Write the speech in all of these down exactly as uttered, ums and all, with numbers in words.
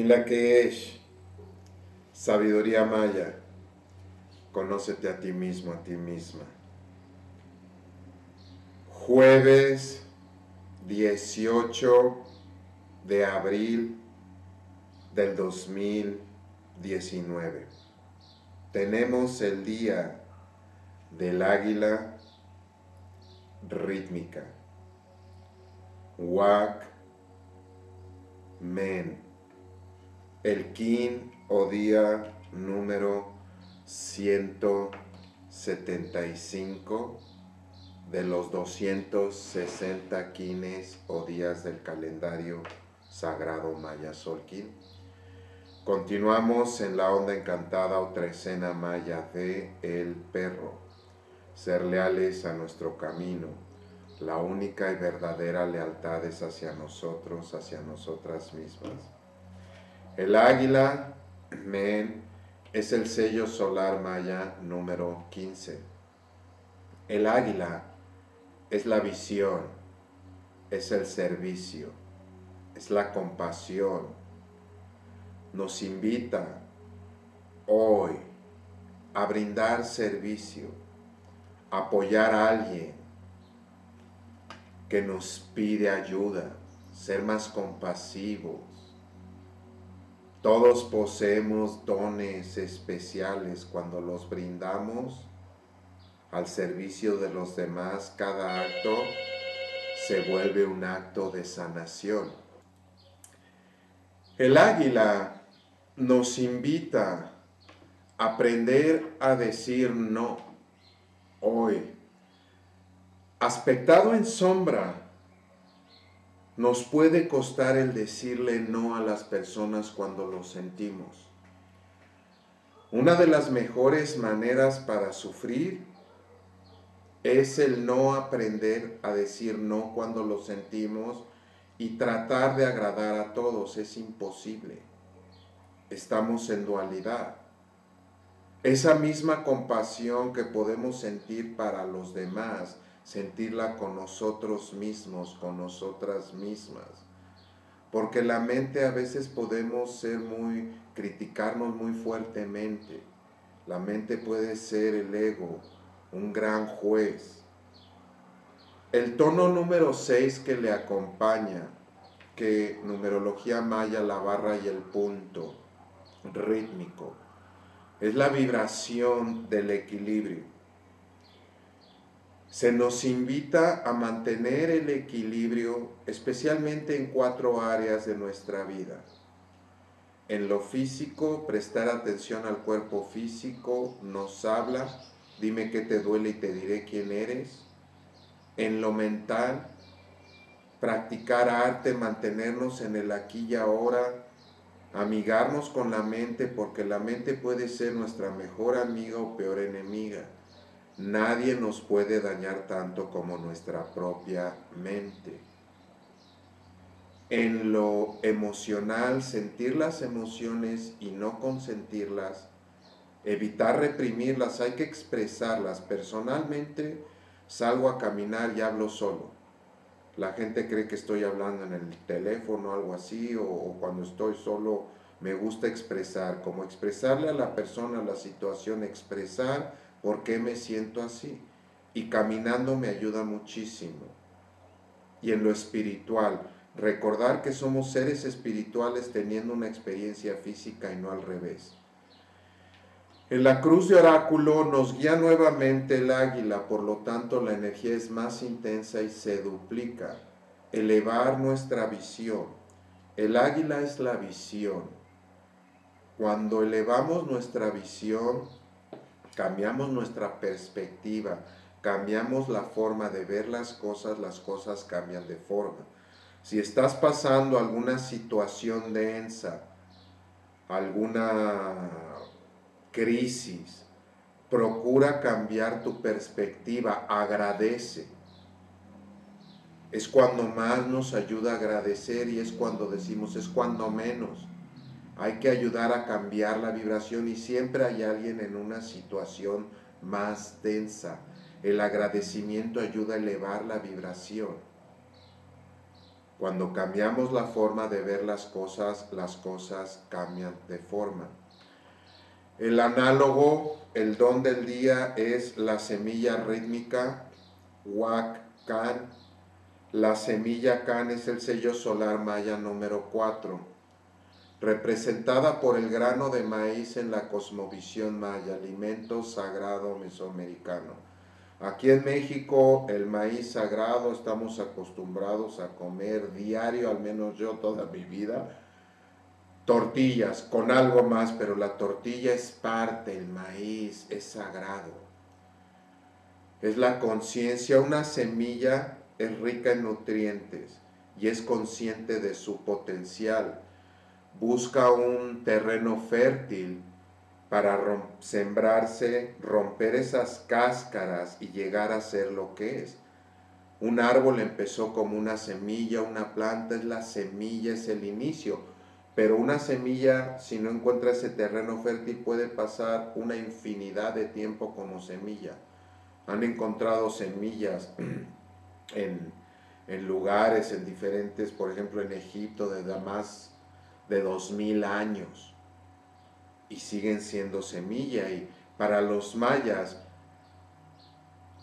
Inlaquesh, sabiduría maya, conócete a ti mismo, a ti misma. Jueves dieciocho de abril del dos mil diecinueve. Tenemos el día del águila rítmica. Uac Men. El Kin o día número ciento setenta y cinco de los doscientos sesenta quines o días del calendario sagrado maya Tzolkin. Continuamos en la onda encantada o trecena maya de El Perro. Ser leales a nuestro camino. La única y verdadera lealtad es hacia nosotros, hacia nosotras mismas. El águila Men es el sello solar maya número quince. El águila es la visión, es el servicio, es la compasión. Nos invita hoy a brindar servicio, a apoyar a alguien que nos pide ayuda, ser más compasivos. Todos poseemos dones especiales cuando los brindamos al servicio de los demás. Cada acto se vuelve un acto de sanación. El águila nos invita a aprender a decir no hoy. Aspectado en sombra, nos puede costar el decirle no a las personas cuando lo sentimos. Una de las mejores maneras para sufrir es el no aprender a decir no cuando lo sentimos y tratar de agradar a todos. Es imposible. Estamos en dualidad. Esa misma compasión que podemos sentir para los demás, sentirla con nosotros mismos, con nosotras mismas. Porque la mente a veces podemos ser muy, criticarnos muy fuertemente. La mente puede ser el ego, un gran juez. El tono número seis que le acompaña, que numerología maya, la barra y el punto rítmico, es la vibración del equilibrio. Se nos invita a mantener el equilibrio, especialmente en cuatro áreas de nuestra vida. En lo físico, prestar atención al cuerpo físico nos habla. Dime qué te duele y te diré quién eres. En lo mental, practicar arte, mantenernos en el aquí y ahora, amigarnos con la mente, porque la mente puede ser nuestra mejor amiga o peor enemiga. Nadie nos puede dañar tanto como nuestra propia mente. En lo emocional, sentir las emociones y no consentirlas, evitar reprimirlas, hay que expresarlas. Personalmente salgo a caminar y hablo solo. La gente cree que estoy hablando en el teléfono o algo así, o, o cuando estoy solo me gusta expresar, como expresarle a la persona la situación, expresar por qué me siento así. Y caminando me ayuda muchísimo. Y en lo espiritual, recordar que somos seres espirituales teniendo una experiencia física y no al revés. En la cruz de oráculo nos guía nuevamente el águila, por lo tanto la energía es más intensa y se duplica. Elevar nuestra visión. El águila es la visión. Cuando elevamos nuestra visión, cambiamos nuestra perspectiva, cambiamos la forma de ver las cosas, las cosas cambian de forma. Si estás pasando alguna situación densa, alguna crisis, procura cambiar tu perspectiva, agradece. Es cuando más nos ayuda a agradecer y es cuando decimos, es cuando menos. Hay que ayudar a cambiar la vibración y siempre hay alguien en una situación más densa. El agradecimiento ayuda a elevar la vibración. Cuando cambiamos la forma de ver las cosas, las cosas cambian de forma. El análogo, el don del día, es la semilla rítmica, Uac Kan. La semilla Kan es el sello solar maya número cuatro, representada por el grano de maíz en la cosmovisión maya, alimento sagrado mesoamericano. Aquí en México el maíz sagrado estamos acostumbrados a comer diario, al menos yo toda mi vida, tortillas con algo más, pero la tortilla es parte, el maíz es sagrado. Es la conciencia, una semilla es rica en nutrientes y es consciente de su potencial. Busca un terreno fértil para rom- sembrarse, romper esas cáscaras y llegar a ser lo que es. Un árbol empezó como una semilla, una planta es la semilla, es el inicio. Pero una semilla, si no encuentra ese terreno fértil, puede pasar una infinidad de tiempo como semilla. Han encontrado semillas en, en lugares, en diferentes, por ejemplo en Egipto, desde más de dos mil años. Y siguen siendo semilla, y para los mayas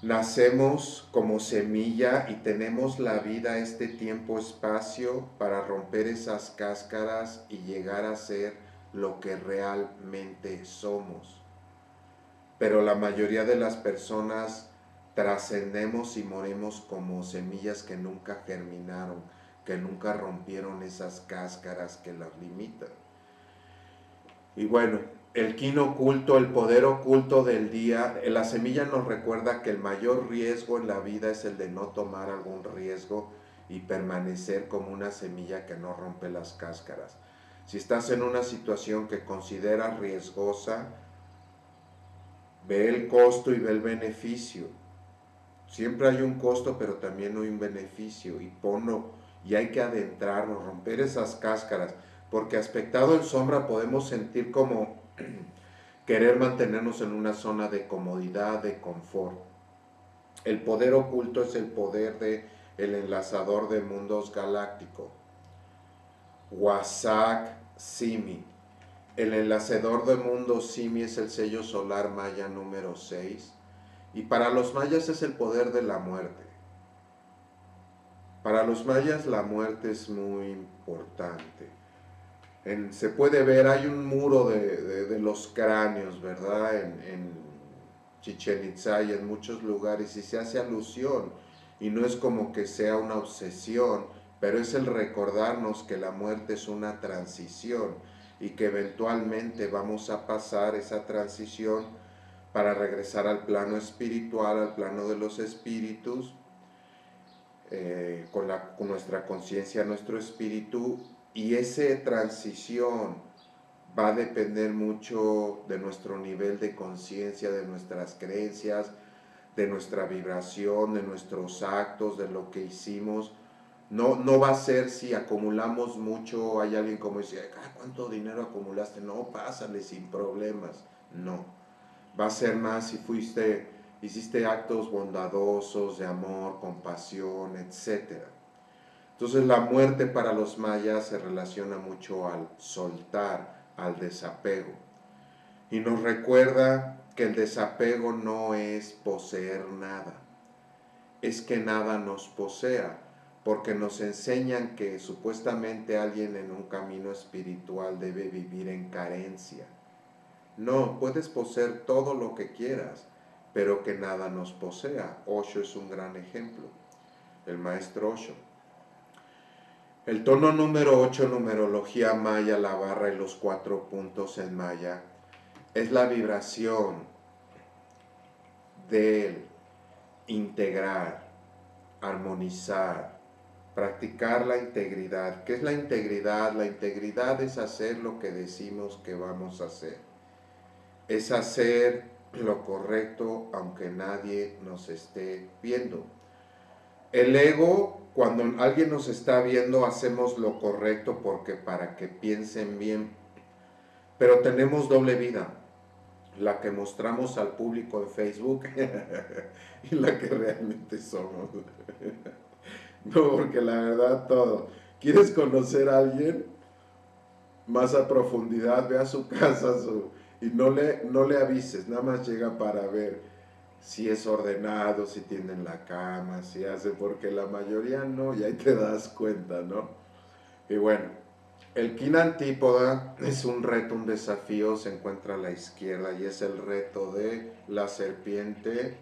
nacemos como semilla y tenemos la vida, este tiempo-espacio para romper esas cáscaras y llegar a ser lo que realmente somos. Pero la mayoría de las personas trascendemos y morimos como semillas que nunca germinaron, que nunca rompieron esas cáscaras que las limitan. Y bueno, el kin oculto, el poder oculto del día, la semilla nos recuerda que el mayor riesgo en la vida es el de no tomar algún riesgo y permanecer como una semilla que no rompe las cáscaras. Si estás en una situación que consideras riesgosa, ve el costo y ve el beneficio. Siempre hay un costo, pero también hay un beneficio, y ponlo, y hay que adentrarnos, romper esas cáscaras. Porque aspectado en sombra podemos sentir como querer mantenernos en una zona de comodidad, de confort. El poder oculto es el poder del enlazador de mundos galáctico. Wasak Simi. El enlazador de mundos Simi es el sello solar maya número seis. Y para los mayas es el poder de la muerte. Para los mayas la muerte es muy importante. En, se puede ver, hay un muro de, de, de los cráneos, ¿verdad? En, en Chichén Itzá y en muchos lugares, y se hace alusión, y no es como que sea una obsesión, pero es el recordarnos que la muerte es una transición, y que eventualmente vamos a pasar esa transición para regresar al plano espiritual, al plano de los espíritus, eh, con, la, con nuestra conciencia, nuestro espíritu. Y esa transición va a depender mucho de nuestro nivel de conciencia, de nuestras creencias, de nuestra vibración, de nuestros actos, de lo que hicimos. No, no va a ser si acumulamos mucho. Hay alguien como dice, ah, ¿cuánto dinero acumulaste? No, pásale sin problemas. No, va a ser más si fuiste, hiciste actos bondadosos, de amor, compasión, etcétera. Entonces la muerte para los mayas se relaciona mucho al soltar, al desapego. Y nos recuerda que el desapego no es poseer nada, es que nada nos posea, porque nos enseñan que supuestamente alguien en un camino espiritual debe vivir en carencia. No, puedes poseer todo lo que quieras, pero que nada nos posea. Osho es un gran ejemplo, el maestro Osho. El tono número ocho, numerología maya, la barra y los cuatro puntos en maya, es la vibración del integrar, armonizar, practicar la integridad. ¿Qué es la integridad? La integridad es hacer lo que decimos que vamos a hacer. Es hacer lo correcto aunque nadie nos esté viendo. El ego, cuando alguien nos está viendo, hacemos lo correcto porque para que piensen bien. Pero tenemos doble vida. La que mostramos al público en Facebook y la que realmente somos. porque la verdad todo. ¿Quieres conocer a alguien más a profundidad? Ve a su casa su, y no le, no le avises, nada más llega para ver si es ordenado, si tienen la cama, si hace, porque la mayoría no, y ahí te das cuenta, ¿no? Y bueno, el Kin antípoda es un reto, un desafío, se encuentra a la izquierda y es el reto de la serpiente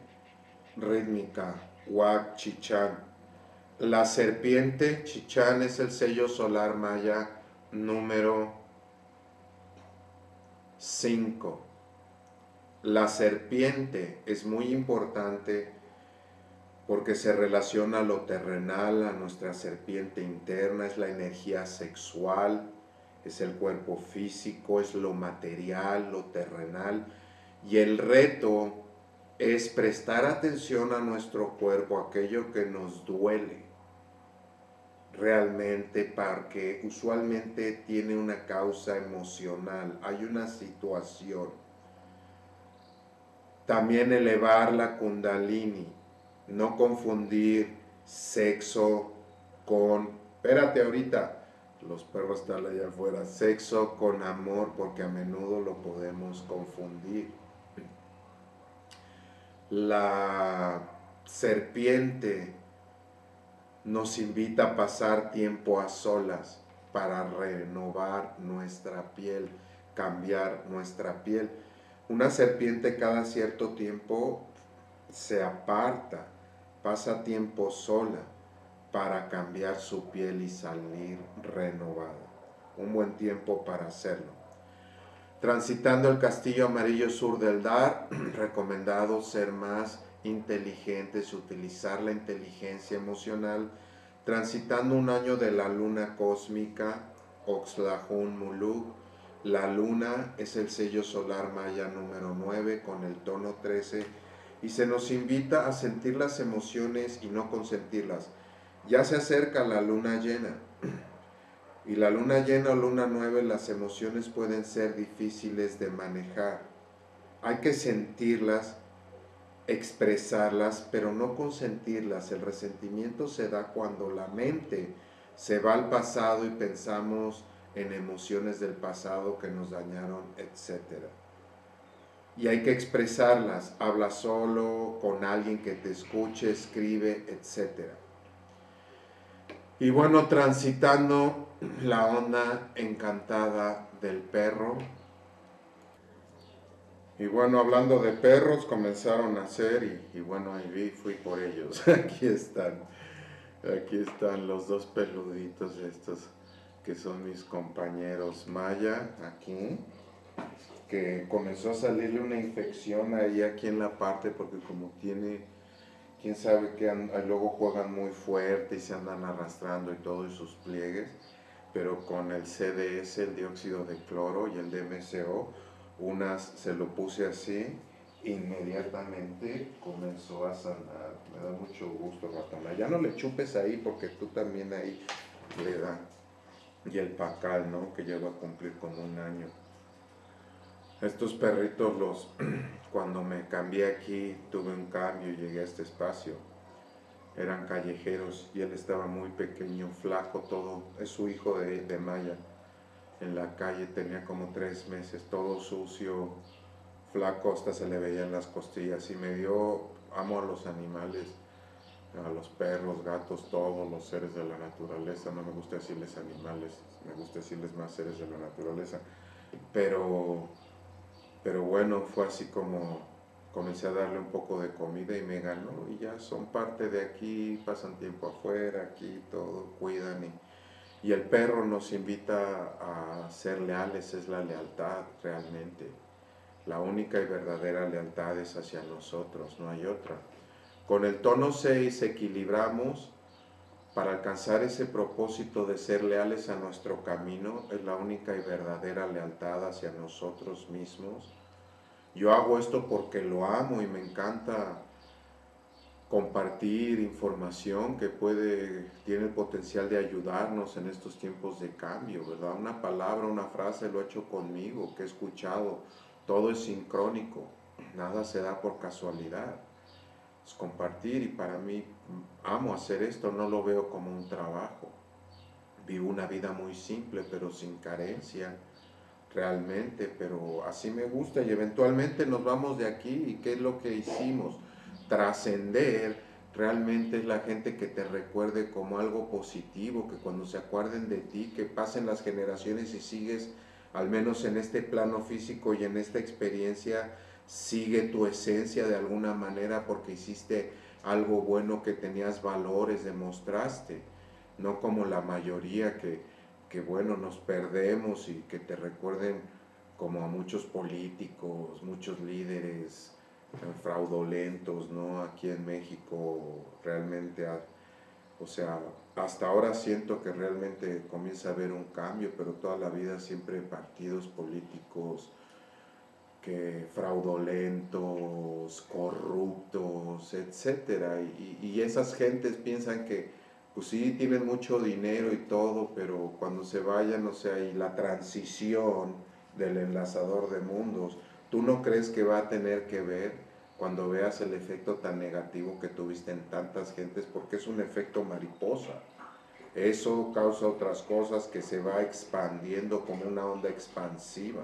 rítmica, Uac Chichan. La serpiente Chichan es el sello solar maya número cinco. La serpiente es muy importante porque se relaciona a lo terrenal, a nuestra serpiente interna, es la energía sexual, es el cuerpo físico, es lo material, lo terrenal. Y el reto es prestar atención a nuestro cuerpo, aquello que nos duele realmente, porque usualmente tiene una causa emocional, hay una situación. También elevar la kundalini, no confundir sexo con, espérate ahorita, los perros están allá afuera, sexo con amor, porque a menudo lo podemos confundir. La serpiente nos invita a pasar tiempo a solas para renovar nuestra piel, cambiar nuestra piel. Una serpiente cada cierto tiempo se aparta, pasa tiempo sola para cambiar su piel y salir renovada. Un buen tiempo para hacerlo. Transitando el castillo amarillo sur del Dar, recomendado ser más inteligentes, utilizar la inteligencia emocional, transitando un año de la luna cósmica, Oxlahun Muluk. La luna es el sello solar maya número nueve con el tono trece y se nos invita a sentir las emociones y no consentirlas. Ya se acerca la luna llena. Y la luna llena o luna nueve, las emociones pueden ser difíciles de manejar. Hay que sentirlas, expresarlas, pero no consentirlas. El resentimiento se da cuando la mente se va al pasado y pensamos en emociones del pasado que nos dañaron, etcétera. Y hay que expresarlas. Habla solo, con alguien que te escuche, escribe, etcétera. Y bueno, transitando la onda encantada del perro. Y bueno, hablando de perros, comenzaron a nacer y, y bueno, ahí vi, fui por ellos. Aquí están, aquí están los dos peluditos estos que son mis compañeros maya, aquí, que comenzó a salirle una infección ahí aquí en la parte, porque como tiene... quién sabe que luego juegan muy fuerte y se andan arrastrando y todo, y sus pliegues. Pero con el C D S, el dióxido de cloro y el D M C O, unas se lo puse así, inmediatamente comenzó a sanar. Me da mucho gusto, ratona. Ya no le chupes ahí porque tú también ahí le da. Y el pacal, ¿no? Que ya va a cumplir con un año. Estos perritos, los cuando me cambié aquí, tuve un cambio y llegué a este espacio. Eran callejeros y él estaba muy pequeño, flaco, todo. Es su hijo de, de maya. En la calle tenía como tres meses, todo sucio, flaco, hasta se le veían las costillas. Y me dio, amo a los animales, a los perros, gatos, todos los seres de la naturaleza. No me gusta decirles animales, me gusta decirles más seres de la naturaleza. Pero, pero bueno, fue así como... comencé a darle un poco de comida y me ganó, y ya son parte de aquí, pasan tiempo afuera, aquí todo, cuidan. Y, y el perro nos invita a ser leales, es la lealtad realmente. La única y verdadera lealtad es hacia nosotros, no hay otra. Con el tono seis equilibramos para alcanzar ese propósito de ser leales a nuestro camino, es la única y verdadera lealtad hacia nosotros mismos. Yo hago esto porque lo amo y me encanta compartir información que puede, tiene el potencial de ayudarnos en estos tiempos de cambio, ¿verdad? Una palabra, una frase lo he hecho conmigo, que he escuchado. Todo es sincrónico, nada se da por casualidad. es compartir, y para mí amo hacer esto, no lo veo como un trabajo. Vivo una vida muy simple, pero sin carencia, realmente, pero así me gusta, y eventualmente nos vamos de aquí, y ¿qué es lo que hicimos? Trascender realmente es la gente que te recuerde como algo positivo, que cuando se acuerden de ti, que pasen las generaciones y sigues, al menos en este plano físico y en esta experiencia, sigue tu esencia de alguna manera, porque hiciste algo bueno, que tenías valores, demostraste, no como la mayoría que, que bueno, nos perdemos y que te recuerden como a muchos políticos, muchos líderes fraudulentos, ¿no? Aquí en México realmente, o sea, hasta ahora siento que realmente comienza a haber un cambio, pero toda la vida siempre partidos políticos que fraudulentos, corruptos, etcétera, y, y esas gentes piensan que pues sí tienen mucho dinero y todo, pero cuando se vayan, o sea, y la transición del enlazador de mundos, ¿tú no crees que va a tener que ver cuando veas el efecto tan negativo que tuviste en tantas gentes? Porque es un efecto mariposa. Eso causa otras cosas que se va expandiendo como una onda expansiva.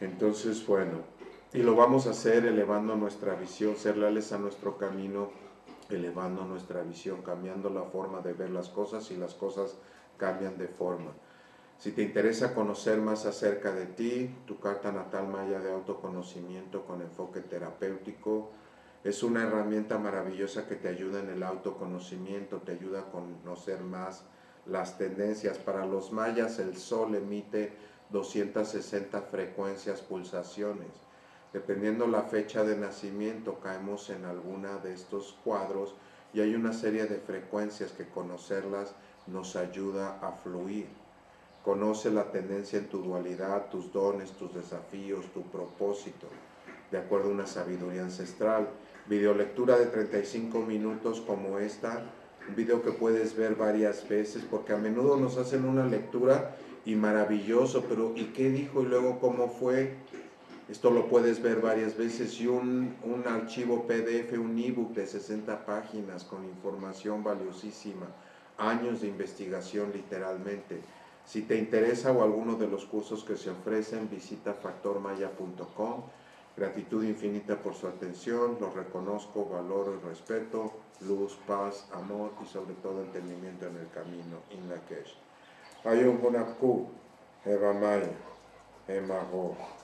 Entonces, bueno, y lo vamos a hacer elevando nuestra visión, ser leales a nuestro camino, elevando nuestra visión, cambiando la forma de ver las cosas, y las cosas cambian de forma. Si te interesa conocer más acerca de ti, tu carta natal maya de autoconocimiento con enfoque terapéutico es una herramienta maravillosa que te ayuda en el autoconocimiento, te ayuda a conocer más las tendencias. Para los mayas el sol emite doscientas sesenta frecuencias, pulsaciones. Dependiendo la fecha de nacimiento caemos en alguna de estos cuadros, y hay una serie de frecuencias que conocerlas nos ayuda a fluir. Conoce la tendencia en tu dualidad, tus dones, tus desafíos, tu propósito, de acuerdo a una sabiduría ancestral. Videolectura de treinta y cinco minutos como esta, un video que puedes ver varias veces, porque a menudo nos hacen una lectura y maravilloso, pero ¿y qué dijo? Y luego ¿cómo fue? Esto lo puedes ver varias veces, y un, un archivo P D F, un ebook de sesenta páginas con información valiosísima, años de investigación literalmente. Si te interesa o alguno de los cursos que se ofrecen, visita factor maya punto com. Gratitud infinita por su atención, los reconozco, valoro y respeto, luz, paz, amor y sobre todo entendimiento en el camino. Inlaquesh. Ayunbunakú, Eva Mayo, Eva Gómez.